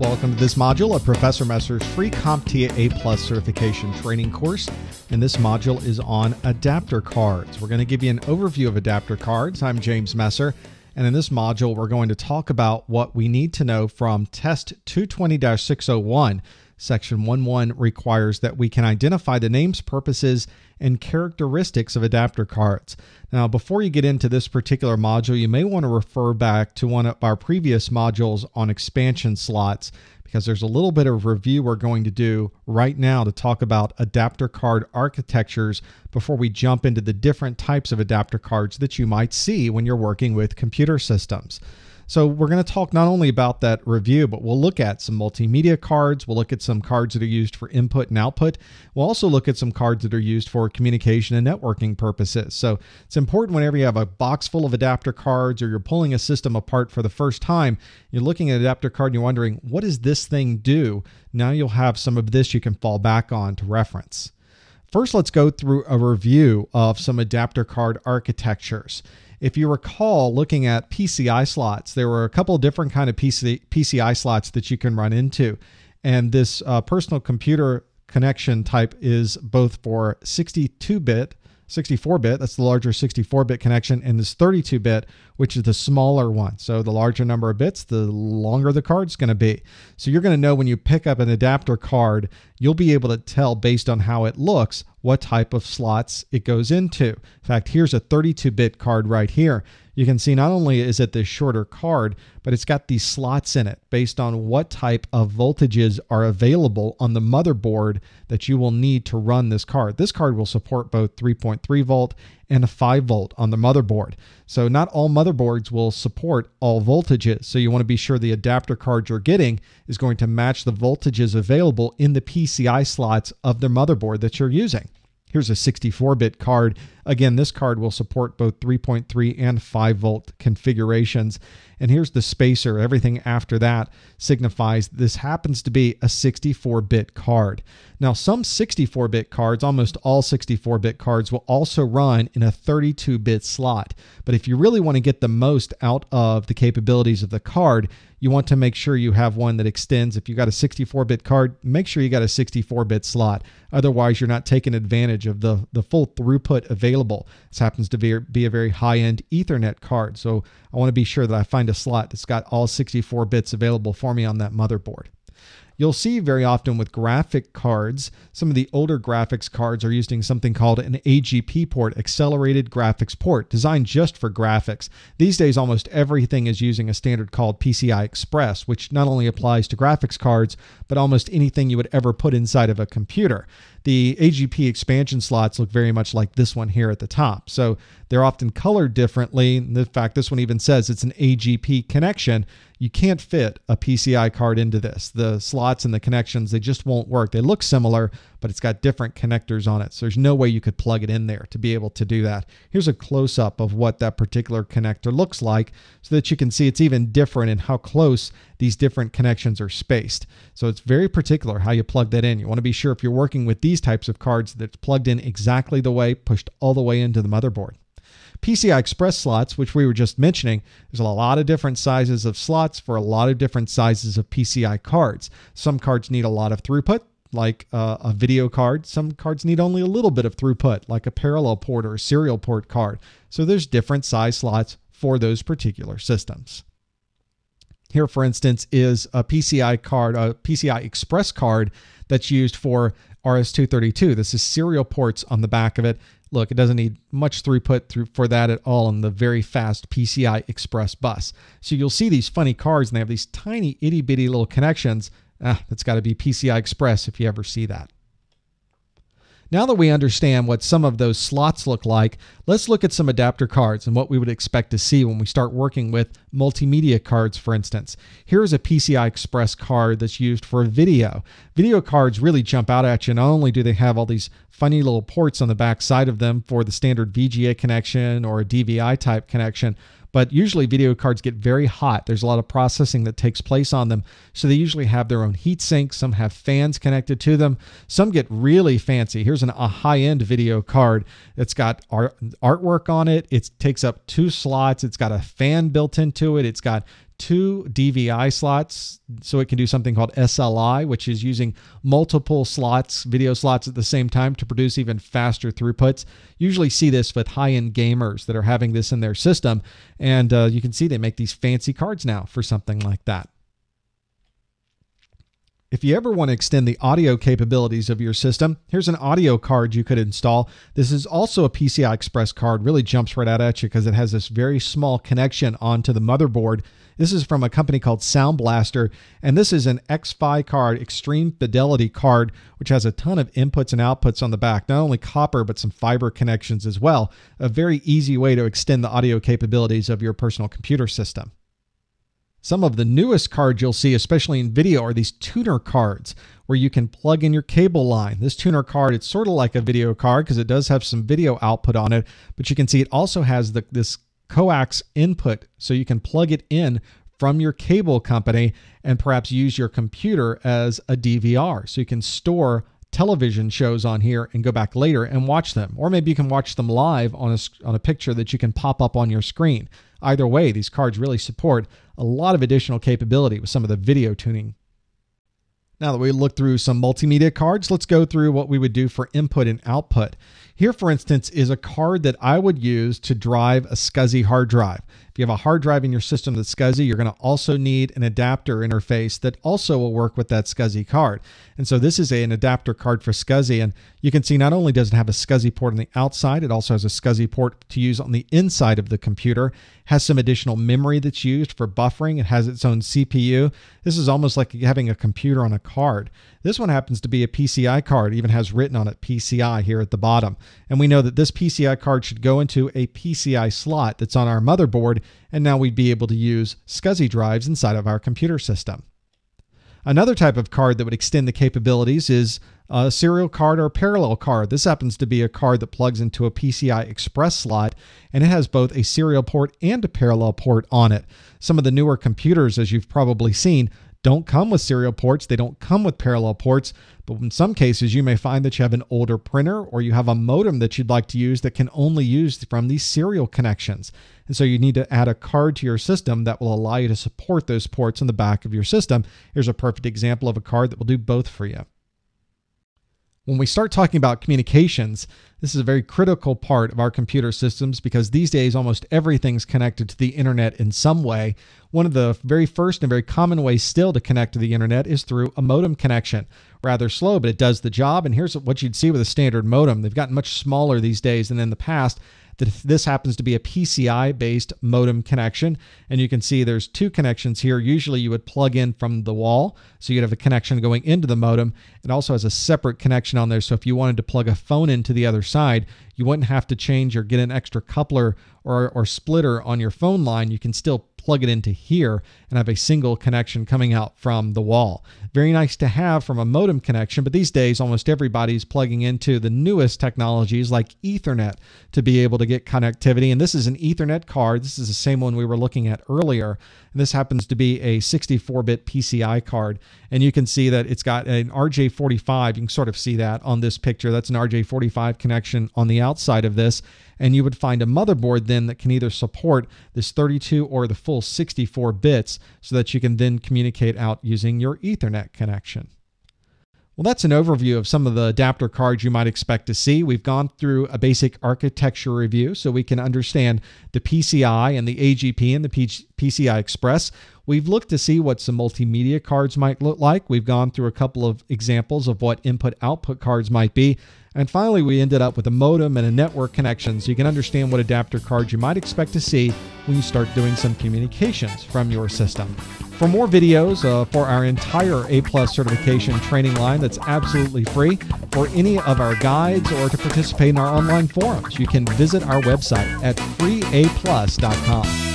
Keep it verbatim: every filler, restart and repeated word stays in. Welcome to this module of Professor Messer's free CompTIA A plus certification training course, and this module is on adapter cards. We're going to give you an overview of adapter cards. I'm James Messer, and in this module we're going to talk about what we need to know from test two twenty dash six oh one. Section one one requires that we can identify the names, purposes, and characteristics of adapter cards. Now, before you get into this particular module, you may want to refer back to one of our previous modules on expansion slots, because there's a little bit of review we're going to do right now to talk about adapter card architectures before we jump into the different types of adapter cards that you might see when you're working with computer systems. So we're going to talk not only about that review, but we'll look at some multimedia cards. We'll look at some cards that are used for input and output. We'll also look at some cards that are used for communication and networking purposes. So it's important whenever you have a box full of adapter cards or you're pulling a system apart for the first time, you're looking at an adapter card and you're wondering, what does this thing do? Now you'll have some of this you can fall back on to reference. First, let's go through a review of some adapter card architectures. If you recall looking at P C I slots, there were a couple of different kind of P C I slots that you can run into. And this uh, personal computer connection type is both for sixty-two bit, sixty-four bit, that's the larger sixty-four bit connection, and this thirty-two bit, which is the smaller one. So the larger number of bits, the longer the card's going to be. So you're going to know when you pick up an adapter card, you'll be able to tell based on how it looks what type of slots it goes into. In fact, here's a thirty-two bit card right here. You can see not only is it this shorter card, but it's got these slots in it based on what type of voltages are available on the motherboard that you will need to run this card. This card will support both three point three volt and a five volt on the motherboard. So not all motherboards will support all voltages. So you want to be sure the adapter card you're getting is going to match the voltages available in the P C I slots of the motherboard that you're using. Here's a sixty-four bit card. Again, this card will support both three point three and five volt configurations. And here's the spacer. Everything after that signifies this happens to be a sixty-four bit card. Now, some sixty-four bit cards, almost all sixty-four bit cards, will also run in a thirty-two bit slot. But if you really want to get the most out of the capabilities of the card, you want to make sure you have one that extends. If you got a sixty-four bit card, make sure you got a sixty-four bit slot. Otherwise, you're not taking advantage of the, the full throughput available. This happens to be, be a very high-end Ethernet card. So I want to be sure that I find a slot that's got all sixty-four bits available for me on that motherboard. You'll see very often with graphic cards, some of the older graphics cards are using something called an A G P port, Accelerated Graphics Port, designed just for graphics. These days, almost everything is using a standard called P C I Express, which not only applies to graphics cards, but almost anything you would ever put inside of a computer. The A G P expansion slots look very much like this one here at the top. So they're often colored differently. In fact, this one even says it's an A G P connection. You can't fit a P C I card into this. The slots and the connections, they just won't work. They look similar, but it's got different connectors on it. So there's no way you could plug it in there to be able to do that. Here's a close-up of what that particular connector looks like so that you can see it's even different in how close these different connections are spaced. So it's very particular how you plug that in. You want to be sure if you're working with these These types of cards that's plugged in exactly the way, pushed all the way into the motherboard. P C I Express slots, which we were just mentioning, there's a lot of different sizes of slots for a lot of different sizes of P C I cards. Some cards need a lot of throughput, like uh, a video card. Some cards need only a little bit of throughput, like a parallel port or a serial port card. So there's different size slots for those particular systems. Here, for instance, is a P C I card, a P C I Express card that's used for R S two thirty-two. This is serial ports on the back of it. Look, it doesn't need much throughput through for that at all on the very fast P C I Express bus. So you'll see these funny cards and they have these tiny itty bitty little connections. Ah, that's got to be P C I Express if you ever see that. Now that we understand what some of those slots look like, let's look at some adapter cards and what we would expect to see when we start working with multimedia cards, for instance. Here's a P C I Express card that's used for video. Video cards really jump out at you. Not only do they have all these funny little ports on the back side of them for the standard V G A connection or a D V I type connection, but usually video cards get very hot. There's a lot of processing that takes place on them. So they usually have their own heat sink. Some have fans connected to them. Some get really fancy. Here's an, a high-end video card. It's got art, artwork on it. It takes up two slots. It's got a fan built into it. It's got two D V I slots, so it can do something called S L I, which is using multiple slots, video slots at the same time to produce even faster throughputs. You usually see this with high-end gamers that are having this in their system, and uh, you can see they make these fancy cards now for something like that. If you ever want to extend the audio capabilities of your system, here's an audio card you could install. This is also a P C I Express card, really jumps right out at you because it has this very small connection onto the motherboard. This is from a company called Sound Blaster, and this is an X-Fi card, extreme fidelity card, which has a ton of inputs and outputs on the back, not only copper, but some fiber connections as well. A very easy way to extend the audio capabilities of your personal computer system. Some of the newest cards you'll see, especially in video, are these tuner cards where you can plug in your cable line. This tuner card, it's sort of like a video card because it does have some video output on it, but you can see it also has the, this coax input, so you can plug it in from your cable company and perhaps use your computer as a D V R. So you can store television shows on here and go back later and watch them. Or maybe you can watch them live on a, on a picture that you can pop up on your screen. Either way, these cards really support a lot of additional capability with some of the video tuning. Now that we look through some multimedia cards, let's go through what we would do for input and output. Here, for instance, is a card that I would use to drive a SCSI hard drive. If you have a hard drive in your system that's SCSI, you're going to also need an adapter interface that also will work with that SCSI card. And so this is a, an adapter card for SCSI. And you can see not only does it have a SCSI port on the outside, it also has a SCSI port to use on the inside of the computer. It has some additional memory that's used for buffering. It has its own C P U. This is almost like having a computer on a card. This one happens to be a P C I card. It even has written on it P C I here at the bottom. And we know that this P C I card should go into a P C I slot that's on our motherboard, and now we'd be able to use SCSI drives inside of our computer system. Another type of card that would extend the capabilities is a serial card or parallel card. This happens to be a card that plugs into a P C I Express slot, and it has both a serial port and a parallel port on it. Some of the newer computers, as you've probably seen, don't come with serial ports. They don't come with parallel ports, but in some cases you may find that you have an older printer or you have a modem that you'd like to use that can only use from these serial connections. And so you need to add a card to your system that will allow you to support those ports in the back of your system. Here's a perfect example of a card that will do both for you. When we start talking about communications, this is a very critical part of our computer systems because these days almost everything's connected to the internet in some way. One of the very first and very common ways still to connect to the internet is through a modem connection. Rather slow, but it does the job. And here's what you'd see with a standard modem. They've gotten much smaller these days than in the past. That if this happens to be a P C I-based modem connection, and you can see there's two connections here. Usually you would plug in from the wall, so you'd have a connection going into the modem. It also has a separate connection on there, so if you wanted to plug a phone into the other side, you wouldn't have to change or get an extra coupler or, or splitter on your phone line. You can still plug it into here and have a single connection coming out from the wall. Very nice to have from a modem connection, but these days almost everybody's plugging into the newest technologies like Ethernet to be able to get connectivity. And this is an Ethernet card. This is the same one we were looking at earlier. And this happens to be a sixty-four bit P C I card. And you can see that it's got an R J forty-five. You can sort of see that on this picture. That's an R J forty-five connection on the outside of this. And you would find a motherboard then that can either support this thirty-two or the full sixty-four bits so that you can then communicate out using your Ethernet connection. Well, that's an overview of some of the adapter cards you might expect to see. We've gone through a basic architecture review so we can understand the P C I and the A G P and the P C I Express. We've looked to see what some multimedia cards might look like. We've gone through a couple of examples of what input-output cards might be. And finally, we ended up with a modem and a network connection so you can understand what adapter cards you might expect to see when you start doing some communications from your system. For more videos uh, for our entire A plus certification training line that's absolutely free, or any of our guides, or to participate in our online forums, you can visit our website at free A plus dot com.